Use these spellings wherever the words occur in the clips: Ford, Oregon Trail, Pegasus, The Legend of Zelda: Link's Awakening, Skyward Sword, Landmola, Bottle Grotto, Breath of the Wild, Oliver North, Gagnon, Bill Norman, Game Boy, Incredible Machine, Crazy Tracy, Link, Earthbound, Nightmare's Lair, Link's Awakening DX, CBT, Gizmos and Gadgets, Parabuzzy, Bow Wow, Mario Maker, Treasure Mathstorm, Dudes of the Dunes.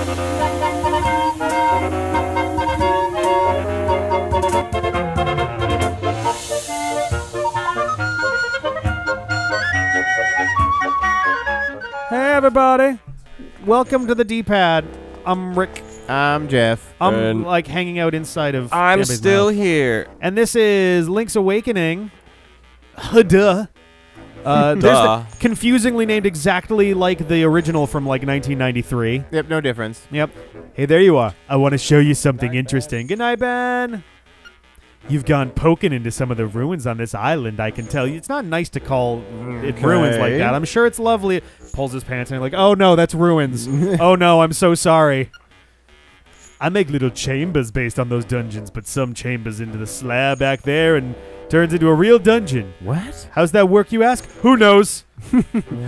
Hey everybody, welcome to the D-pad. I'm Rick. I'm Jeff. I'm like hanging out inside of Dampe's still mouth. Here. And this is Link's Awakening. Duh. There's the confusingly named exactly like the original from like 1993. Yep, no difference. Yep. Hey, there you are. I want to show you something interesting. Good night, Ben. You've gone poking into some of the ruins on this island, I can tell you. It's not nice to call it ruins like that. I'm sure it's lovely. Pulls his pants and like, oh no, that's ruins. Oh no, I'm so sorry. I make little chambers based on those dungeons, but some chambers into the slab back there and turns into a real dungeon. What? How's that work, you ask? Who knows?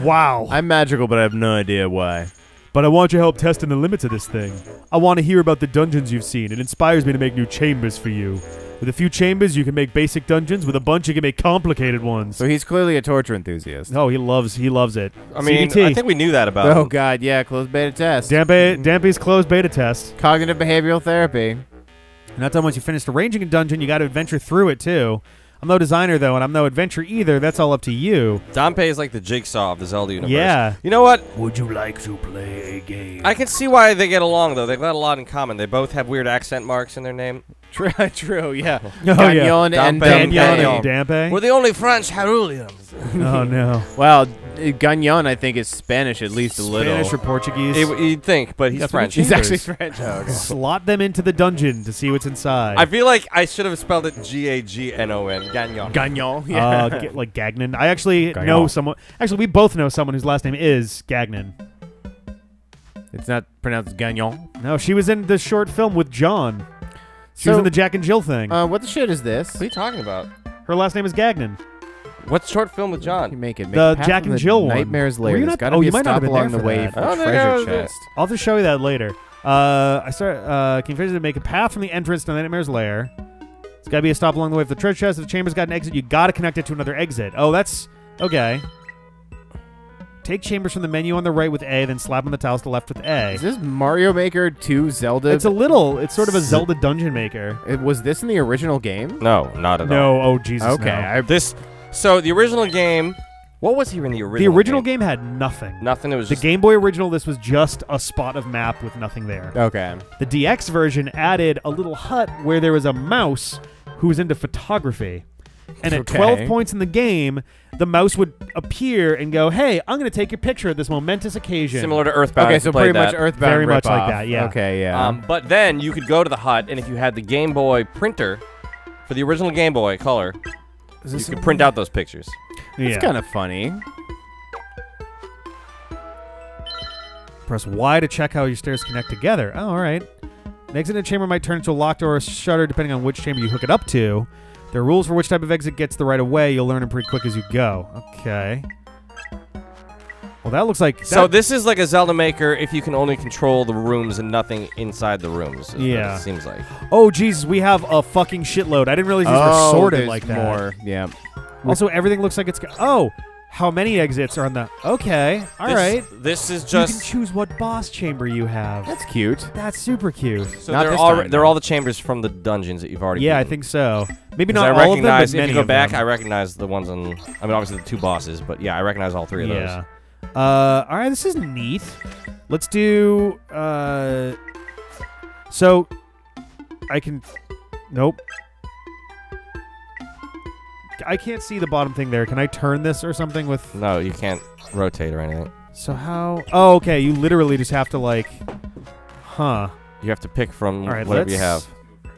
Wow. I'm magical, but I have no idea why. But I want your help testing the limits of this thing. I want to hear about the dungeons you've seen. It inspires me to make new chambers for you. With a few chambers, you can make basic dungeons. With a bunch, you can make complicated ones. So he's clearly a torture enthusiast. Oh, he loves it. I mean, CBT. I think we knew that about him. Oh, God, yeah, closed beta test. Dampe's closed beta test. Cognitive behavioral therapy. Not done once you finished arranging a dungeon, you got to adventure through it, too. I'm no designer, though, and I'm no adventure either. That's all up to you. Dampe is like the jigsaw of the Zelda universe. Yeah. You know what? Would you like to play a game? I can see why they get along, though. They've got a lot in common. They both have weird accent marks in their name. True, yeah. Oh, Gagnon and Dampe. We're the only French Harulians. Oh, no. Well, Gagnon, I think, is Spanish, at least a little. Spanish or Portuguese. You'd think, but he's French. He's actually French. Oh, okay. Slot them into the dungeon to see what's inside. I feel like I should have spelled it Gagnon. Gagnon, yeah. Like Gagnon. I actually know someone. Actually, we both know someone whose last name is Gagnon. It's not pronounced Gagnon. No, she was in the short film with John. She was in the Jack and Jill thing. What the shit is this? What are you talking about? Her last name is Gagnon. What short film with John? You make it. Make the Jack and Jill one. Nightmare's Lair. There's got to be a stop along the way for the treasure chest. I'll just show you that later. Can you finish to make a path from the entrance to Nightmare's Lair? It's got to be a stop along the way for the treasure chest. If the chamber's got an exit, you got to connect it to another exit. Oh, that's... Okay. Take chambers from the menu on the right with A, then slap on the tiles to the left with A. Is this Mario Maker 2 Zelda? It's a little. It's sort of a Zelda dungeon maker. Was this in the original game? No, not at all. No, oh, Jesus, okay. No. So the original game... What was here in the original game? The original game had nothing. Nothing, it was just... The Game Boy original, this was just a spot of map with nothing there. Okay. The DX version added a little hut where there was a mouse who was into photography. And at 12 points in the game, the mouse would appear and go, hey, I'm going to take your picture at this momentous occasion. Similar to Earthbound. Okay, so pretty much Earthbound very much like that, yeah. Okay, yeah. But then you could go to the hut, and if you had the Game Boy printer for the original Game Boy Color, you could print out those pictures. Yeah. That's kind of funny. Press Y to check how your stairs connect together. Oh, all right. An exit in a chamber might turn into a locked or a shutter, depending on which chamber you hook it up to. There are rules for which type of exit gets the right of way. You'll learn them pretty quick as you go. Okay. Well, that looks like... So this is like a Zelda maker if you can only control the rooms and nothing inside the rooms. Yeah. It seems like. Oh, Jesus. We have a fucking shitload. I didn't realize these were sorted like that. More. Yeah. Also, everything looks like it's... Oh! How many exits are on the... Okay. All right. This is just... You can choose what boss chamber you have. That's cute. That's super cute. So they're all the chambers from the dungeons that you've already beaten. Yeah, I think so. Maybe not all of them, but many of them. If you go back, I recognize the ones on... I mean, obviously the two bosses, but yeah, I recognize all three of those. Yeah. All right, this is neat. Let's do... So... I can... Nope. I can't see the bottom thing there. Can I turn this or something with... No, you can't rotate or anything. So how... Oh, okay. You literally just have to, like... Huh. You have to pick from whatever you have.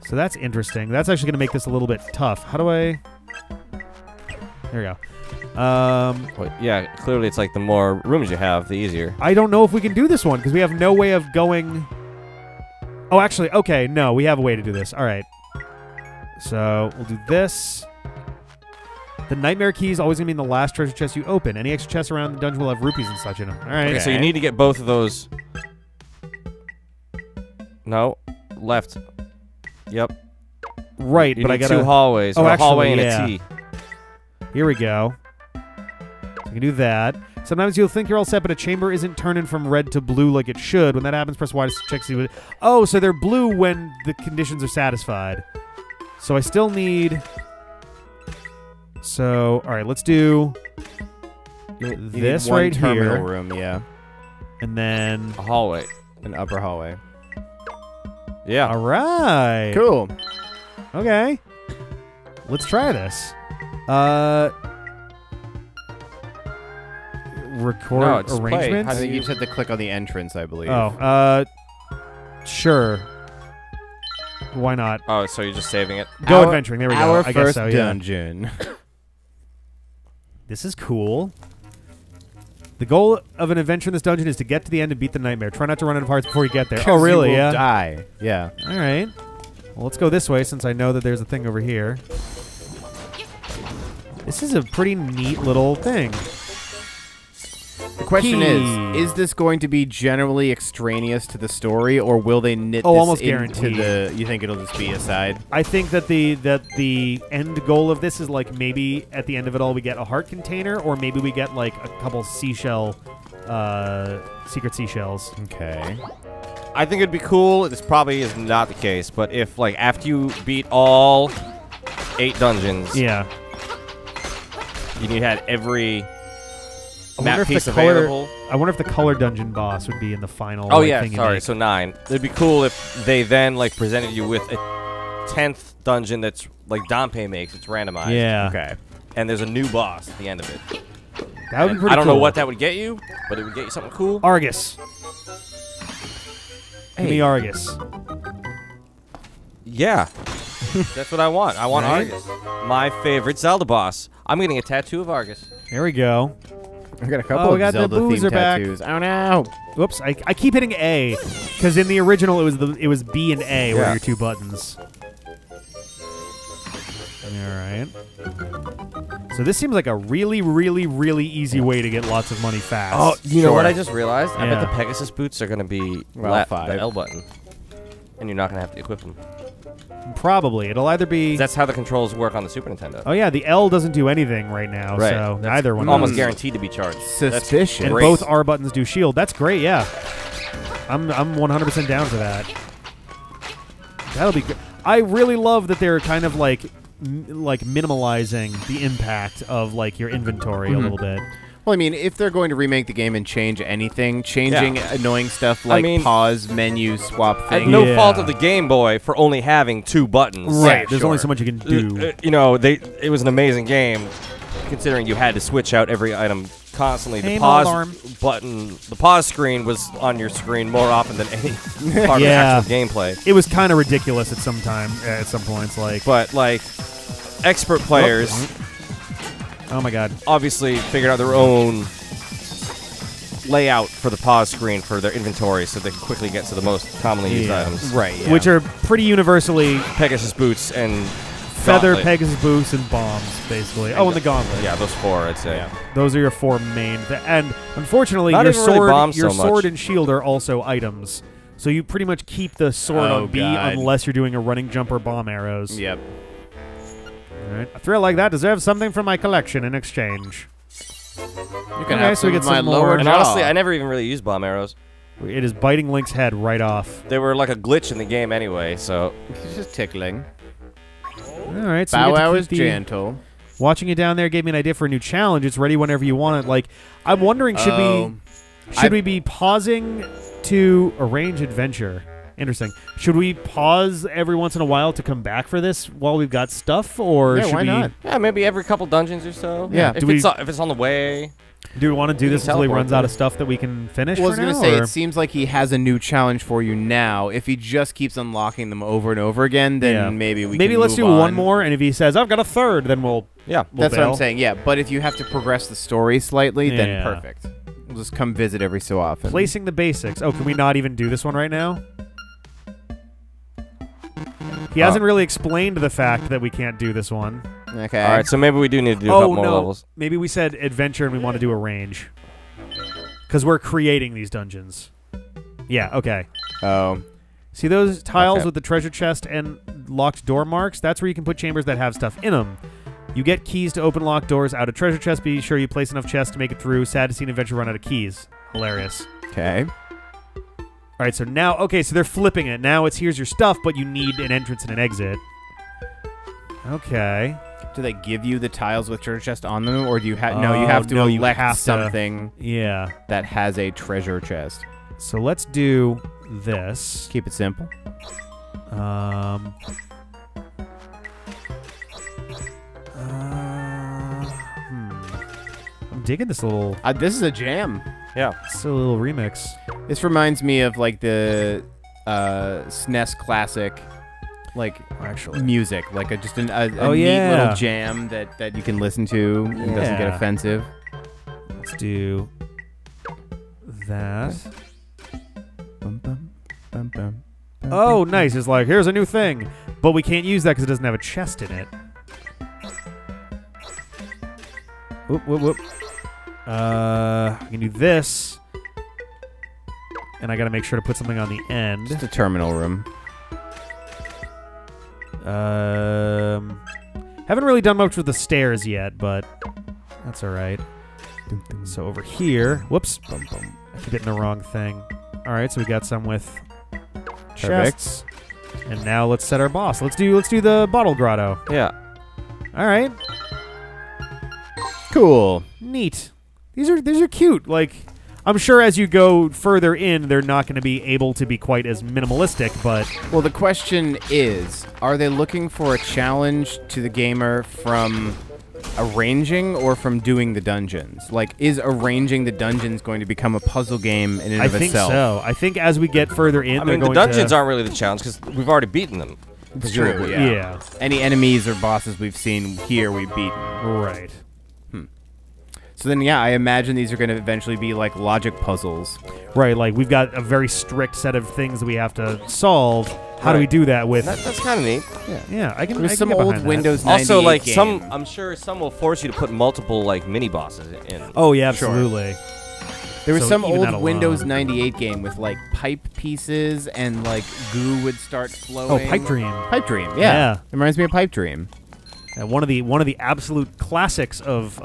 So that's interesting. That's actually going to make this a little bit tough. How do I... There we go. Well, yeah, clearly it's like the more rooms you have, the easier. I don't know if we can do this one because we have no way of going... Oh, actually, okay. No, we have a way to do this. All right. So we'll do this... The nightmare key is always going to be in the last treasure chest you open. Any extra chests around the dungeon will have rupees and such in them. All right. Okay, so you need to get both of those. No. Left. Yep. Right, but I got two hallways. Oh, actually, a hallway and a T. Here we go. I can do that. Sometimes you'll think you're all set, but a chamber isn't turning from red to blue like it should. When that happens, press Y to check to see what... Oh, so they're blue when the conditions are satisfied. So I still need... So, all right, let's do this right here. Terminal room, yeah. And then... a hallway. An upper hallway. Yeah. All right. Cool. Okay. Let's try this. Record no, it's arrangements? Play. I think you just had to click on the entrance, I believe. Oh, sure. Why not? Oh, so you're just saving it. Go adventuring. There we go. I guess so, yeah. Dungeon. This is cool. The goal of an adventure in this dungeon is to get to the end and beat the nightmare. Try not to run out of hearts before you get there. Oh, really? You will die. Yeah. All right. Well, let's go this way since I know that there's a thing over here. This is a pretty neat little thing. The question is this going to be generally extraneous to the story, or will they knit this almost guaranteed. Into the... You think it'll just be a side? I think that the end goal of this is, like, maybe at the end of it all we get a heart container, or maybe we get, like, a couple seashell... secret seashells. Okay. I think it'd be cool. This probably is not the case, but if, like, after you beat all 8 dungeons... Yeah. You need to have every... map piece available. I wonder if the color dungeon boss would be in the final. Oh, like, yeah, thing sorry, so 9. It'd be cool if they then, like, presented you with a 10th dungeon that's, like, Dampe makes. It's randomized. Yeah. Okay. And there's a new boss at the end of it. That would be pretty cool. I don't know what that would get you, but it would get you something cool. Argus. Hey. Give me Argus. Yeah. That's what I want. I want Argus. My favorite Zelda boss. I'm getting a tattoo of Argus. There we go. I got a couple of Zelda-themed tattoos. Back. Oh no! Whoops! I keep hitting A, because in the original it was B and A were your 2 buttons. All right. So this seems like a really, really, really easy way to get lots of money fast. Oh, you know what I just realized? Yeah. I bet the Pegasus boots are going to be the L button, and you're not going to have to equip them. Probably. It'll either be... That's how the controls work on the Super Nintendo. Oh, yeah. The L doesn't do anything right now, so neither one. Almost guaranteed to be charged. Suspicious. And both R buttons do shield. That's great, yeah. I'm 100% down for that. That'll be good. I really love that they're kind of like minimalizing the impact of, like, your inventory a little bit. Well, I mean, if they're going to remake the game and change anything, changing annoying stuff like pause, menu, swap things. No fault of the Game Boy for only having 2 buttons. Right. Yeah, there's only so much you can do. You know, it was an amazing game, considering you had to switch out every item constantly. The pause button, the pause screen was on your screen more often than any part of the actual gameplay. It was kind of ridiculous at some time, at some points. Like, but like expert players. Oh my god. Obviously figured out their own layout for the pause screen for their inventory so they can quickly get to the most commonly used items. Right, yeah. Which are pretty universally... Pegasus boots and... Feather, gauntlet. Pegasus boots, and bombs, basically. And and the gauntlet. Yeah, those 4, I'd say. Yeah. Those are your 4 main... And unfortunately, your sword, really your sword and shield are also items. So you pretty much keep the sword on B unless you're doing a running jump or bomb arrows. Yep. Right. A thrill like that deserves something from my collection in exchange. You can have some more. And honestly, I never even really used bomb arrows. It is biting Link's head right off. They were like a glitch in the game anyway, so... It's just tickling. All right, so Bow Wow is gentle. Watching you down there gave me an idea for a new challenge. It's ready whenever you want it. Like, I'm wondering, should we be pausing to arrange adventure? Interesting. Should we pause every once in a while to come back for this while we've got stuff, or should we? Not? Yeah, maybe every couple dungeons or so. Yeah. If it's on the way. Do we want to do this until he runs out of stuff that we can finish? Well, I was going to say, it seems like he has a new challenge for you now. If he just keeps unlocking them over and over again, then maybe we can move on. Maybe let's do one more, and if he says, I've got a third, then we'll that's bail. What I'm saying, yeah. But if you have to progress the story slightly, then perfect. We'll just come visit every so often. Placing the basics. Oh, can we not even do this one right now? He hasn't really explained the fact that we can't do this one. Okay. All right, so maybe we do need to do a couple more levels. Maybe we said adventure and we want to do a range. Because we're creating these dungeons. Yeah, okay. Oh. See those tiles with the treasure chest and locked door marks? That's where you can put chambers that have stuff in them. You get keys to open locked doors out of treasure chests. Be sure you place enough chests to make it through. Sad to see an adventure run out of keys. Hilarious. Okay. All right, so now... Okay, so they're flipping it. Now it's here's your stuff, but you need an entrance and an exit. Okay. Do they give you the tiles with treasure chest on them, or do you have... no, you have to elect something that has a treasure chest. So let's do this. Keep it simple. I'm digging this little... this is a jam. Yeah. It's a little remix. This reminds me of, like, the SNES classic, like, music. Like, a neat little jam that you can listen to and doesn't get offensive. Let's do that. Bum, bum, bum, bum. Oh, nice. It's like, here's a new thing. But we can't use that because it doesn't have a chest in it. Whoop, whoop, whoop. I can do this. And I gotta make sure to put something on the end. Just a terminal room. Haven't really done much with the stairs yet, but that's alright. So over here... Whoops. Bum, bum. I keep hitting the wrong thing. Alright, so we got some with... chests. Perfect. And now let's set our boss. Let's do the Bottle Grotto. Yeah. All right. Cool. Neat. These are cute. Like, I'm sure as you go further in, they're not going to be able to be quite as minimalistic, but... Well, the question is, are they looking for a challenge to the gamer from arranging or from doing the dungeons? Like, is arranging the dungeons going to become a puzzle game in and of itself? I think so. I think as we get further in, I mean, the dungeons aren't really the challenge because we've already beaten them. Presumably. True, yeah. Any enemies or bosses we've seen here, we've beaten. Right. So then, yeah, I imagine these are going to eventually be like logic puzzles. Right, like we've got a very strict set of things that we have to solve. How do we do that with... That's kind of neat. Yeah, I can get some old Windows 98 also, like, game. Some... I'm sure some will force you to put multiple, like, mini-bosses in. Oh, yeah, absolutely. Sure. There was some old Windows 98 game with, like, pipe pieces and, like, goo would start flowing. Oh, Pipe Dream. Pipe Dream, yeah. It reminds me of Pipe Dream. One of the absolute classics of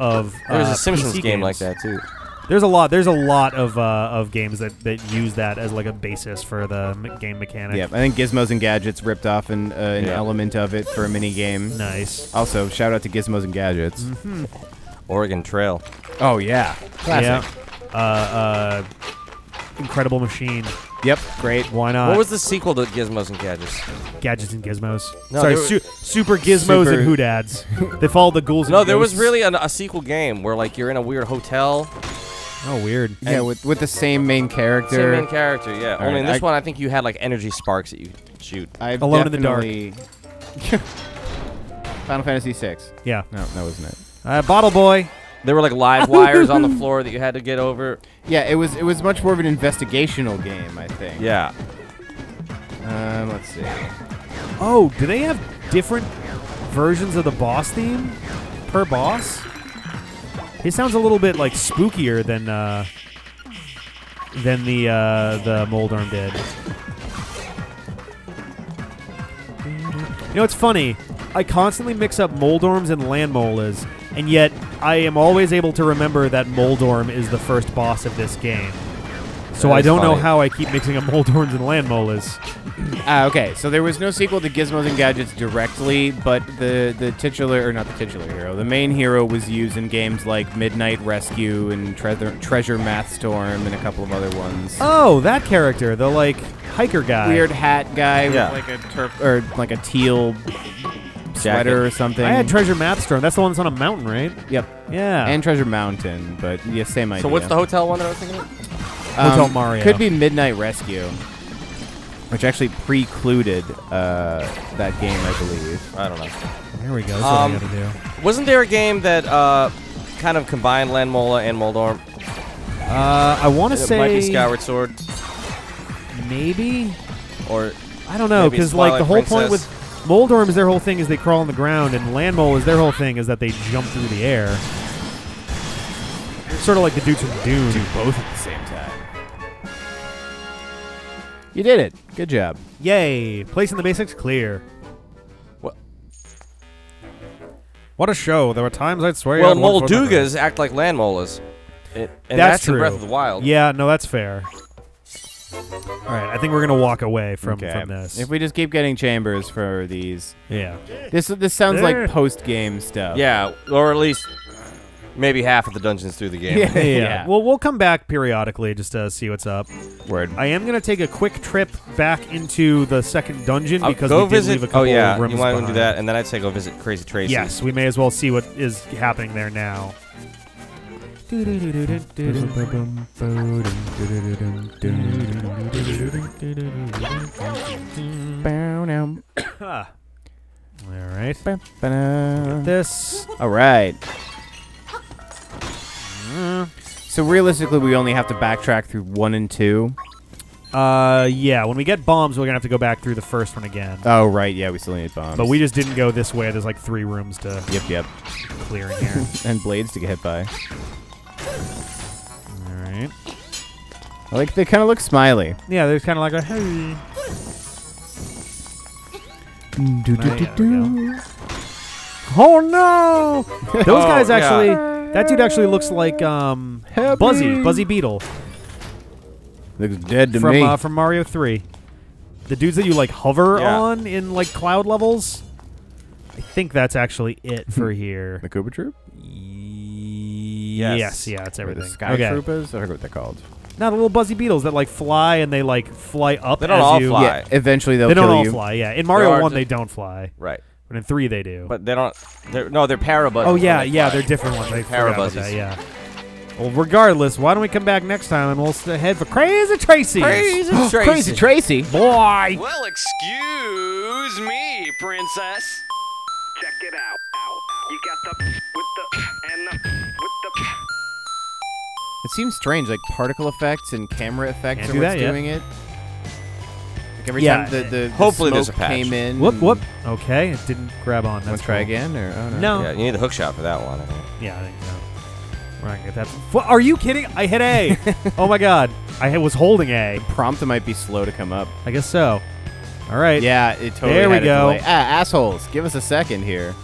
there's a Simpsons PC game like that too. There's a lot of games that use that as like a basis for the game mechanic. Yeah, I think Gizmos and Gadgets ripped off an element of it for a mini game. Nice. Also, shout out to Gizmos and Gadgets. Mm-hmm. Oregon Trail. Oh yeah, classic. Yeah. Incredible Machine. Yep, great. Why not? What was the sequel to Gizmos and Gadgets? Gadgets and Gizmos. No, sorry, Super Gizmos and Hoodads. They followed the ghouls and ghosts. No, there was really a sequel game where, like, you're in a weird hotel. Oh, weird. And yeah, with the same main character. Same main character, yeah. Only in this one, I think you had, like, energy sparks that you could shoot. Alone in the Dark. Final Fantasy VI. Yeah. No, that wasn't it. Bottle Boy. There were like live wires on the floor that you had to get over. Yeah, it was much more of an investigational game, I think. Yeah. Let's see. Oh, do they have different versions of the boss theme per boss? It sounds a little bit like spookier than the Moldorm did. You know, it's funny. I constantly mix up Moldorms and Landmolas. And yet, I am always able to remember that Moldorm is the first boss of this game. So I don't know how I keep mixing up Moldorms and Landmolas. Okay, so there was no sequel to Gizmos and Gadgets directly, but the titular, or not the titular hero, the main hero was used in games like Midnight Rescue and Treasure Mathstorm and a couple of other ones. Oh, that character, the, like, hiker guy. Weird hat guy with, like, a turf, or, like, a teal... sweater or something. I had Treasure Mathstorm. That's the one that's on a mountain, right? Yep. Yeah. And Treasure Mountain, but yeah, same idea. So what's the hotel one that I was thinking of? Hotel Mario. Could be Midnight Rescue, which actually precluded that game, I believe. I don't know. There we go. That's what we gotta do. Wasn't there a game that kind of combined Landmola and Moldorm? I want to say... It might be Skyward Sword. Maybe? Or... I don't know, because like the whole point with... Moldorm is their whole thing is they crawl on the ground, and Landmole is their whole thing is that they jump through the air. Sort of like the Dudes of the Dunes. Do both at the same time. You did it. Good job. Yay. Place in the basics clear. What? What a show. There were times I'd swear. Well, Moldugas act like Landmolas. And that's true. In Breath of the Wild. Yeah, no, that's fair. All right, I think we're gonna walk away from this. If we just keep getting chambers for these, yeah. This sounds like post game stuff. Yeah, or at least maybe half of the dungeons through the game. Yeah, yeah. Well, we'll come back periodically just to see what's up. Word. I am gonna take a quick trip back into the second dungeon because we did leave a couple of rooms behind. Oh yeah, you want to do that, and then I'd say go visit Crazy Tracy. Yes, we may as well see what is happening there now. Alright. This. Alright. So realistically, we only have to backtrack through 1 and 2. Yeah, when we get bombs, we're going to have to go back through the first one again. Oh, right, yeah, we still need bombs. But we just didn't go this way. There's like 3 rooms to clear in here. And blades to get hit by. Alright. I like, they kind of look smiley. Yeah, they're kind of like a, hey. Oh, no! Those guys actually, that dude actually looks like, Buzzy Beetle. Looks dead to me. From Mario 3. The dudes that you, like, hover on in, like, cloud levels. I think that's actually it for here. The Koopa Troop? Yes. Yeah, that's everything. Or the Sky Troopers? I don't know what they're called. No, the little Buzzy Beetles that, like, fly and they, like, fly up. They don't all fly. Yeah, eventually they'll kill you. They don't all fly, yeah. In Mario 1, they don't fly. Right. But in 3, they do. But they don't... No, they're Parabuzzy. Oh, yeah, yeah, they're different ones. They Parabuzzies. Yeah. Well, regardless, why don't we come back next time and we'll head for Crazy Tracy. Crazy Tracy. Crazy Tracy. Boy. Well, excuse me, princess. Check it out. You got the with the and the with the. It seems strange, like particle effects and camera effects are what's doing it. Like every time the hopefully the smoke came in. Whoop whoop. Okay, it didn't grab on. Let's try again, or oh, no. Yeah, you need a hook shot for that one. I think. Yeah, I think so. We're not gonna get that. What, are you kidding? I hit A. Oh my god. I was holding A. The prompt might be slow to come up. I guess so. All right. Yeah, it totally. There we go. Ah, assholes. Give us a second here.